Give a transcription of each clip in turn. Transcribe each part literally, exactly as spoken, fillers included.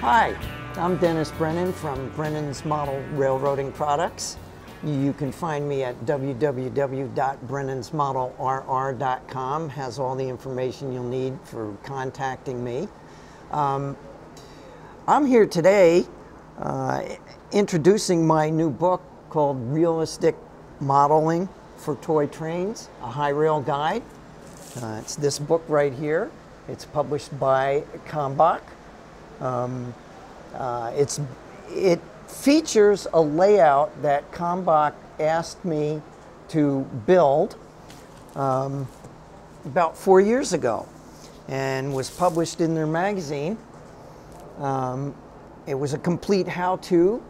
Hi, I'm Dennis Brennan from Brennan's Model Railroading Products. You can find me at w w w dot brennans model r r dot com. Has all the information you'll need for contacting me. Um, I'm here today uh, introducing my new book called Realistic Modeling for Toy Trains, A High Rail Guide. Uh, it's this book right here. It's published by Kalmbach. Um, uh, it's, it features a layout that Kalmbach asked me to build um, about four years ago and was published in their magazine. Um, it was a complete how-to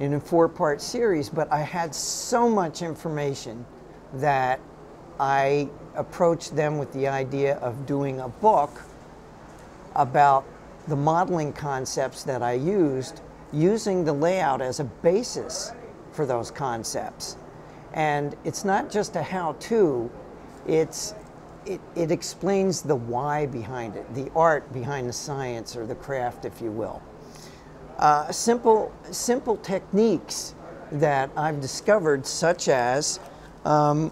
in a four-part series, but I had so much information that I approached them with the idea of doing a book about the modeling concepts that I used, using the layout as a basis for those concepts. And it's not just a how-to, it's, it, it explains the why behind it, the art behind the science or the craft, if you will. Uh, simple, simple techniques that I've discovered, such as, um,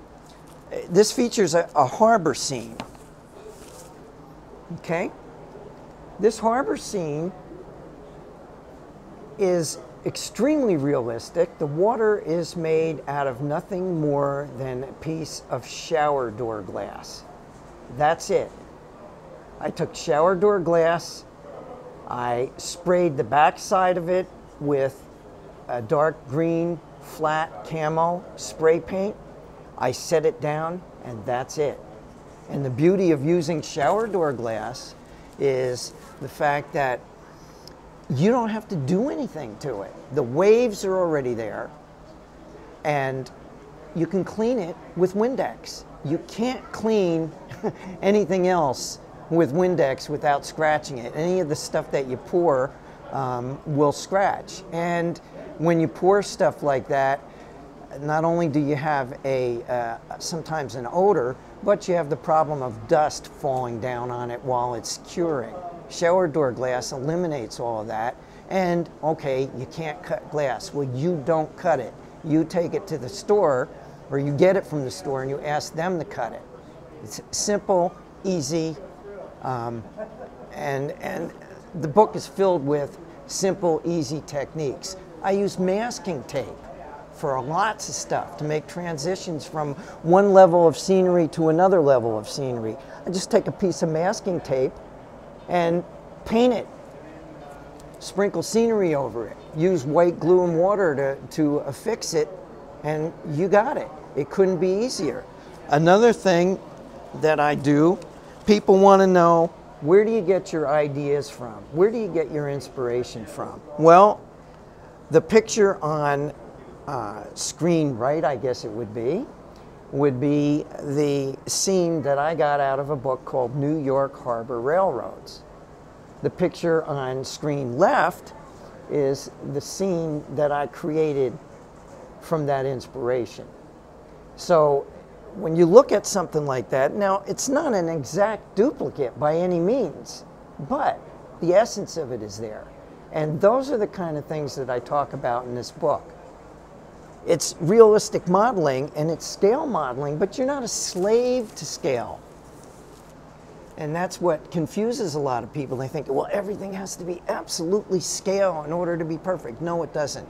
this features a, a harbor scene, okay? This harbor scene is extremely realistic. The water is made out of nothing more than a piece of shower door glass. That's it. I took shower door glass, I sprayed the backside of it with a dark green flat camo spray paint. I set it down, and that's it. And the beauty of using shower door glass is the fact that you don't have to do anything to it. The waves are already there, and you can clean it with Windex. You can't clean anything else with Windex without scratching it. Any of the stuff that you pour um, will scratch. And when you pour stuff like that, not only do you have a uh, sometimes an odor, but you have the problem of dust falling down on it while it's curing. Shower door glass eliminates all of that. And okay, you can't cut glass. Well, you don't cut it. You take it to the store, or you get it from the store and you ask them to cut it. It's simple, easy, um, and, and the book is filled with simple, easy techniques. I use masking tape for lots of stuff to make transitions from one level of scenery to another level of scenery. I just take a piece of masking tape and paint it, sprinkle scenery over it, use white glue and water to, to affix it, and you got it. It couldn't be easier. Another thing that I do, people want to know, where do you get your ideas from? Where do you get your inspiration from? Well, the picture on Uh, screen right, I guess it would be, would be the scene that I got out of a book called New York Harbor Railroads. The picture on screen left is the scene that I created from that inspiration. So when you look at something like that, now it's not an exact duplicate by any means, but the essence of it is there. And those are the kind of things that I talk about in this book. It's realistic modeling and it's scale modeling, but you're not a slave to scale. And that's what confuses a lot of people. They think, well, everything has to be absolutely scale in order to be perfect. No, it doesn't.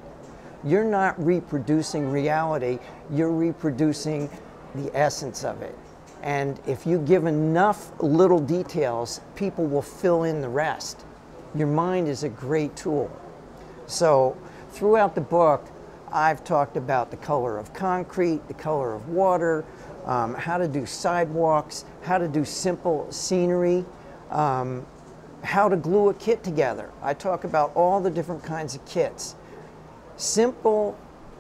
You're not reproducing reality. You're reproducing the essence of it. And if you give enough little details, people will fill in the rest. Your mind is a great tool. So throughout the book, I've talked about the color of concrete, the color of water, um, how to do sidewalks, how to do simple scenery, um, how to glue a kit together. I talk about all the different kinds of kits. Simple,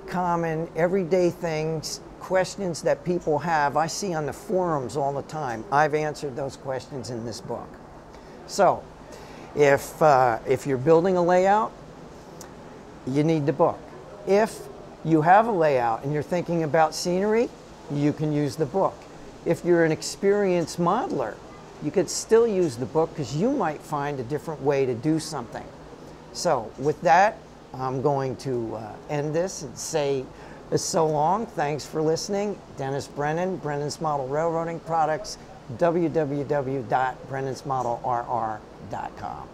common, everyday things, questions that people have, I see on the forums all the time. I've answered those questions in this book. So, if, uh, if you're building a layout, you need the book. If you have a layout and you're thinking about scenery, you can use the book. If you're an experienced modeler, you could still use the book because you might find a different way to do something. So with that, I'm going to uh, end this and say so long. Thanks for listening. Dennis Brennan, Brennan's Model Railroading Products, w w w dot brennans model r r dot com.